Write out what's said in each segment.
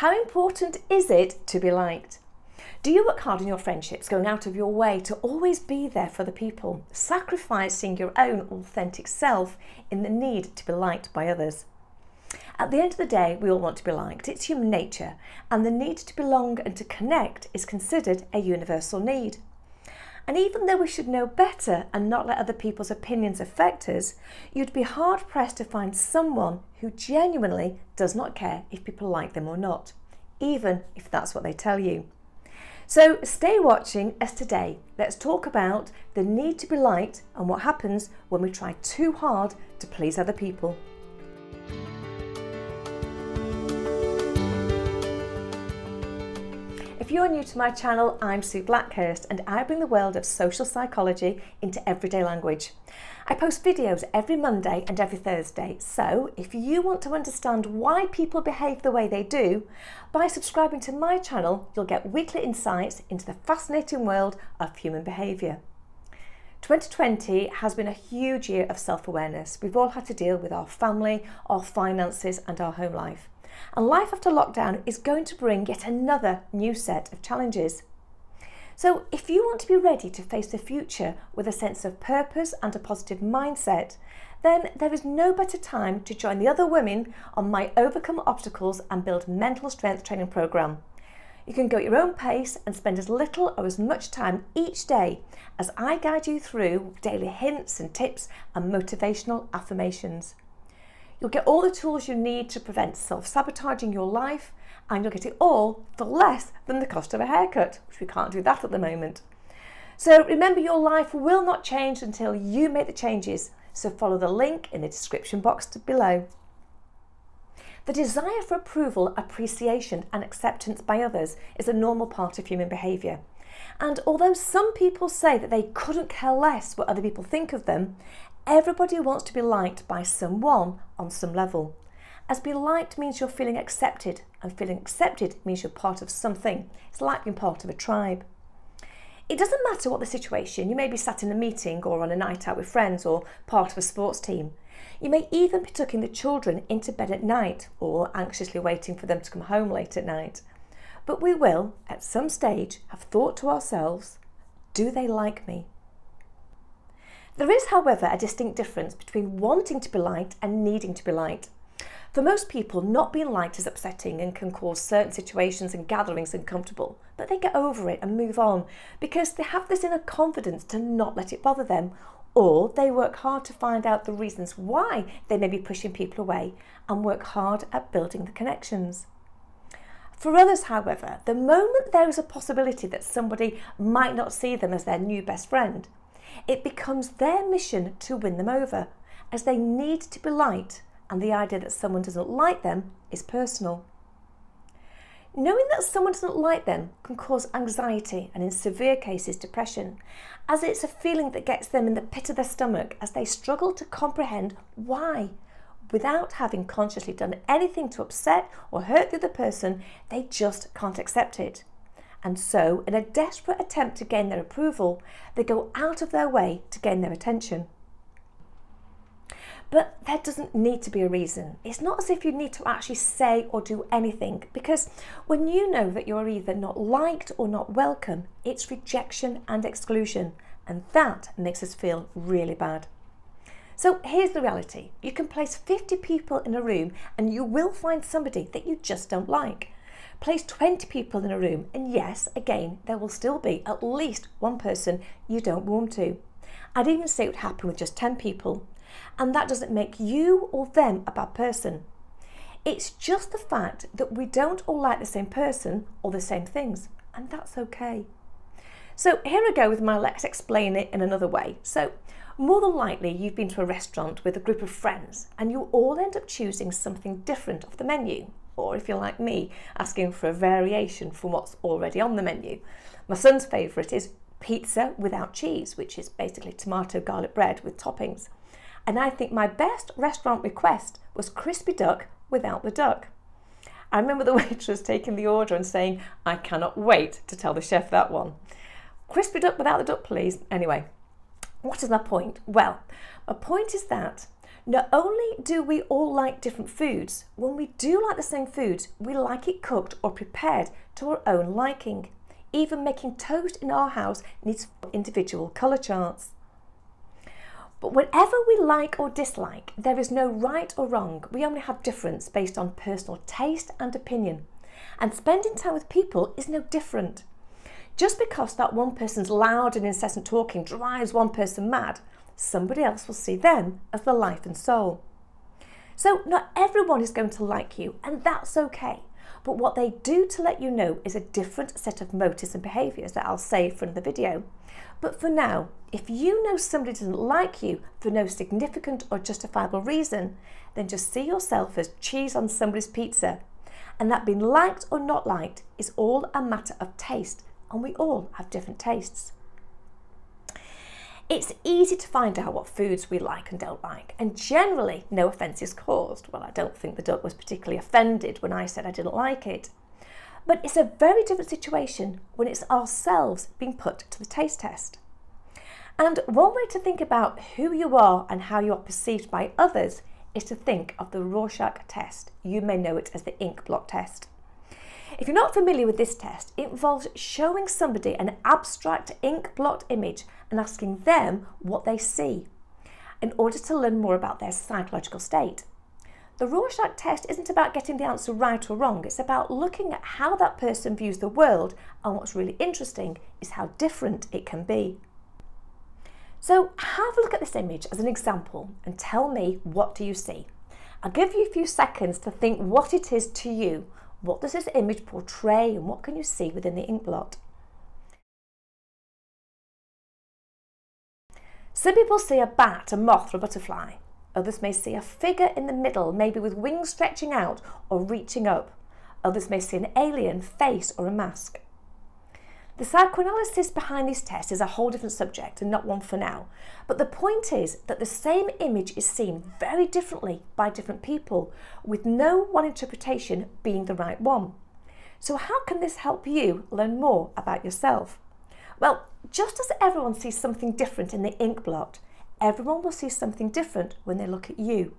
How important is it to be liked? Do you work hard in your friendships, going out of your way to always be there for the people, sacrificing your own authentic self in the need to be liked by others? At the end of the day, we all want to be liked. It's human nature, and the need to belong and to connect is considered a universal need. And even though we should know better and not let other people's opinions affect us, you'd be hard-pressed to find someone who genuinely does not care if people like them or not, even if that's what they tell you. So stay watching as today, let's talk about the need to be liked and what happens when we try too hard to please other people. If you're new to my channel, I'm Sue Blackhurst and I bring the world of social psychology into everyday language. I post videos every Monday and every Thursday, so if you want to understand why people behave the way they do, by subscribing to my channel you'll get weekly insights into the fascinating world of human behaviour. 2020 has been a huge year of self-awareness. We've all had to deal with our family, our finances and our home life. And life after lockdown is going to bring yet another new set of challenges. So if you want to be ready to face the future with a sense of purpose and a positive mindset, then there is no better time to join the other women on my Overcome Obstacles and Build Mental Strength training programme. You can go at your own pace and spend as little or as much time each day as I guide you through daily hints and tips and motivational affirmations. You'll get all the tools you need to prevent self-sabotaging your life, and you'll get it all for less than the cost of a haircut, which we can't do that at the moment. So remember, your life will not change until you make the changes, so follow the link in the description box below. The desire for approval, appreciation and acceptance by others is a normal part of human behaviour. And although some people say that they couldn't care less what other people think of them, everybody wants to be liked by someone on some level. As being liked means you're feeling accepted, and feeling accepted means you're part of something. It's like being part of a tribe. It doesn't matter what the situation, you may be sat in a meeting or on a night out with friends or part of a sports team. You may even be tucking the children into bed at night or anxiously waiting for them to come home late at night. But we will, at some stage, have thought to ourselves, do they like me? There is, however, a distinct difference between wanting to be liked and needing to be liked. For most people, not being liked is upsetting and can cause certain situations and gatherings uncomfortable, but they get over it and move on because they have this inner confidence to not let it bother them, or they work hard to find out the reasons why they may be pushing people away and work hard at building the connections. For others, however, the moment there is a possibility that somebody might not see them as their new best friend, it becomes their mission to win them over, as they need to be liked, and the idea that someone doesn't like them is personal. Knowing that someone doesn't like them can cause anxiety and, in severe cases, depression, as it's a feeling that gets them in the pit of their stomach as they struggle to comprehend why. Without having consciously done anything to upset or hurt the other person, they just can't accept it. And so, in a desperate attempt to gain their approval, they go out of their way to gain their attention. But there doesn't need to be a reason. It's not as if you need to actually say or do anything, because when you know that you're either not liked or not welcome, it's rejection and exclusion, and that makes us feel really bad. So here's the reality. You can place 50 people in a room and you will find somebody that you just don't like. Place 20 people in a room and yes, again, there will still be at least one person you don't warm to. I'd even say it would happen with just 10 people. And that doesn't make you or them a bad person. It's just the fact that we don't all like the same person or the same things, and that's okay. So here I go with my let's explain it in another way. So more than likely you've been to a restaurant with a group of friends and you all end up choosing something different off the menu. Or if you're like me, asking for a variation from what's already on the menu. My son's favourite is pizza without cheese, which is basically tomato garlic bread with toppings. And I think my best restaurant request was crispy duck without the duck. I remember the waitress taking the order and saying, I cannot wait to tell the chef that one. Crispy duck without the duck, please. Anyway, what is my point? Well, my point is that Not only do we all like different foods, when we do like the same foods, we like it cooked or prepared to our own liking. Even making toast in our house needs individual colour charts. But whatever we like or dislike, there is no right or wrong. We only have difference based on personal taste and opinion. And spending time with people is no different. Just because that one person's loud and incessant talking drives one person mad, somebody else will see them as the life and soul. So not everyone is going to like you, and that's okay. But what they do to let you know is a different set of motives and behaviours that I'll save for another video. But for now, if you know somebody doesn't like you for no significant or justifiable reason, then just see yourself as cheese on somebody's pizza. And that being liked or not liked is all a matter of taste, and we all have different tastes. It's easy to find out what foods we like and don't like, and generally no offence is caused. Well, I don't think the duck was particularly offended when I said I didn't like it. But it's a very different situation when it's ourselves being put to the taste test. And one way to think about who you are and how you are perceived by others is to think of the Rorschach test. You may know it as the ink blot test. If you're not familiar with this test, it involves showing somebody an abstract ink blot image and asking them what they see in order to learn more about their psychological state. The Rorschach test isn't about getting the answer right or wrong, it's about looking at how that person views the world, and what's really interesting is how different it can be. So have a look at this image as an example and tell me, what do you see? I'll give you a few seconds to think what it is to you. What does this image portray, and what can you see within the ink blot? Some people see a bat, a moth or a butterfly. Others may see a figure in the middle, maybe with wings stretching out or reaching up. Others may see an alien face or a mask. The psychoanalysis behind these tests is a whole different subject and not one for now. But the point is that the same image is seen very differently by different people, with no one interpretation being the right one. So how can this help you learn more about yourself? Well, just as everyone sees something different in the ink blot, everyone will see something different when they look at you.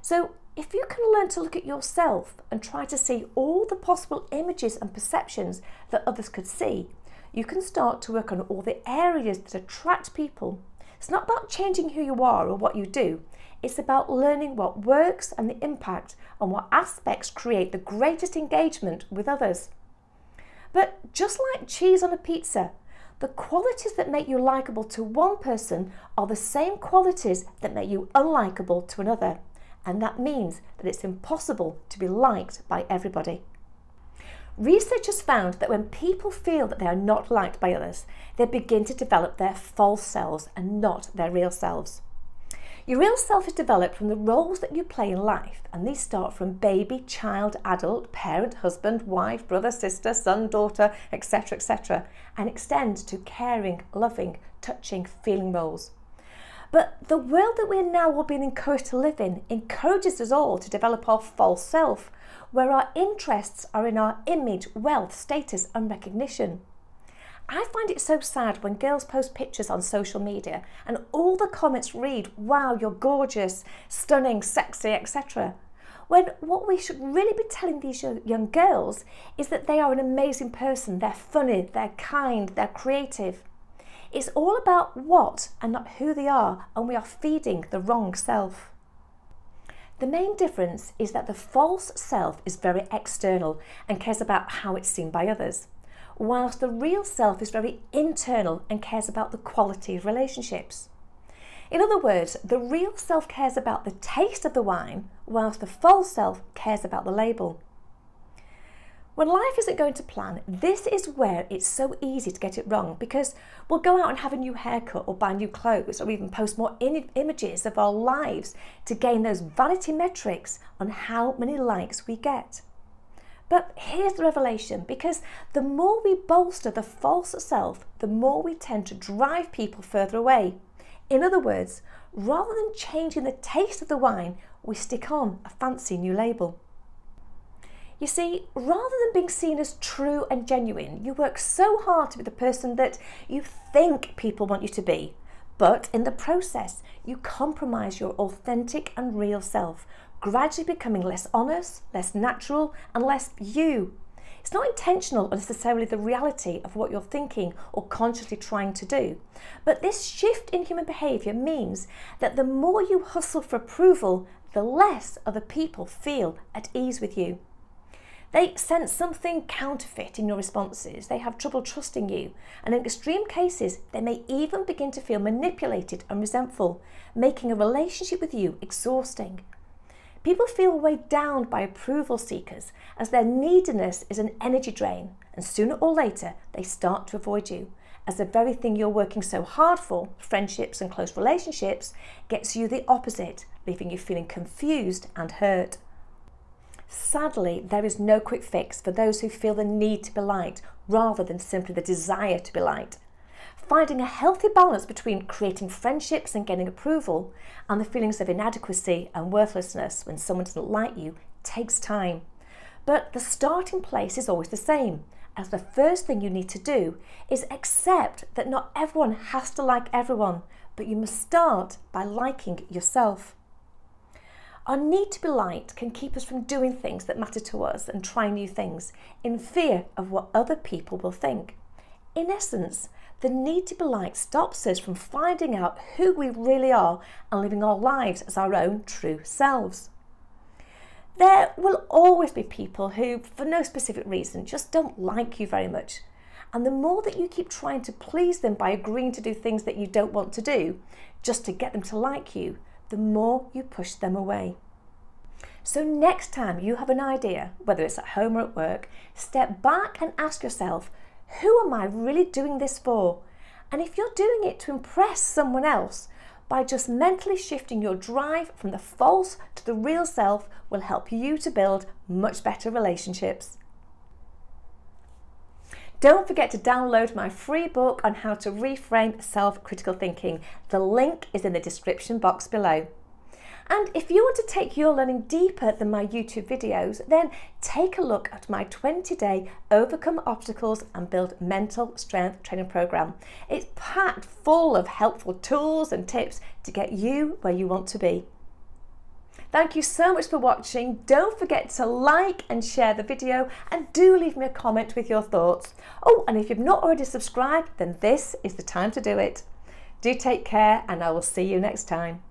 So if you can learn to look at yourself and try to see all the possible images and perceptions that others could see, you can start to work on all the areas that attract people. It's not about changing who you are or what you do. It's about learning what works and the impact and what aspects create the greatest engagement with others. But just like cheese on a pizza, the qualities that make you likeable to one person are the same qualities that make you unlikable to another. And that means that it's impossible to be liked by everybody. Researchers found that when people feel that they are not liked by others, they begin to develop their false selves and not their real selves. Your real self is developed from the roles that you play in life, and these start from baby, child, adult, parent, husband, wife, brother, sister, son, daughter, etc., etc., and extend to caring, loving, touching, feeling roles. But the world that we're now all being encouraged to live in encourages us all to develop our false self, where our interests are in our image, wealth, status and recognition. I find it so sad when girls post pictures on social media and all the comments read, "Wow, you're gorgeous, stunning, sexy, etc." When what we should really be telling these young girls is that they are an amazing person, they're funny, they're kind, they're creative. It's all about what and not who they are, and we are feeding the wrong self. The main difference is that the false self is very external and cares about how it's seen by others, whilst the real self is very internal and cares about the quality of relationships. In other words, the real self cares about the taste of the wine, whilst the false self cares about the label. When life isn't going to plan, this is where it's so easy to get it wrong, because we'll go out and have a new haircut or buy new clothes or even post more images of our lives to gain those vanity metrics on how many likes we get. But here's the revelation, because the more we bolster the false self, the more we tend to drive people further away. In other words, rather than changing the taste of the wine, we stick on a fancy new label. You see, rather than being seen as true and genuine, you work so hard to be the person that you think people want you to be, But in the process, you compromise your authentic and real self, gradually becoming less honest, less natural, and less you. It's not intentional or necessarily the reality of what you're thinking or consciously trying to do. But this shift in human behaviour means that the more you hustle for approval, the less other people feel at ease with you. They sense something counterfeit in your responses. They have trouble trusting you. And in extreme cases, they may even begin to feel manipulated and resentful, making a relationship with you exhausting. People feel weighed down by approval seekers as their neediness is an energy drain. And sooner or later, they start to avoid you, as the very thing you're working so hard for, friendships and close relationships, gets you the opposite, leaving you feeling confused and hurt. Sadly, there is no quick fix for those who feel the need to be liked rather than simply the desire to be liked. Finding a healthy balance between creating friendships and gaining approval and the feelings of inadequacy and worthlessness when someone doesn't like you takes time. But the starting place is always the same, as the first thing you need to do is accept that not everyone has to like everyone, but you must start by liking yourself. Our need to be liked can keep us from doing things that matter to us and trying new things in fear of what other people will think. In essence, the need to be liked stops us from finding out who we really are and living our lives as our own true selves. There will always be people who, for no specific reason, just don't like you very much. And the more that you keep trying to please them by agreeing to do things that you don't want to do, just to get them to like you, the more you push them away. So next time you have an idea, whether it's at home or at work, step back and ask yourself, who am I really doing this for? And if you're doing it to impress someone else, by just mentally shifting your drive from the false to the real self will help you to build much better relationships. Don't forget to download my free book on how to reframe self-critical thinking. The link is in the description box below. And if you want to take your learning deeper than my YouTube videos, then take a look at my 20-day Overcome Obstacles and Build Mental Strength training program. It's packed full of helpful tools and tips to get you where you want to be. Thank you so much for watching. Don't forget to like and share the video, and do leave me a comment with your thoughts. Oh, and if you've not already subscribed, then this is the time to do it. Do take care, and I will see you next time.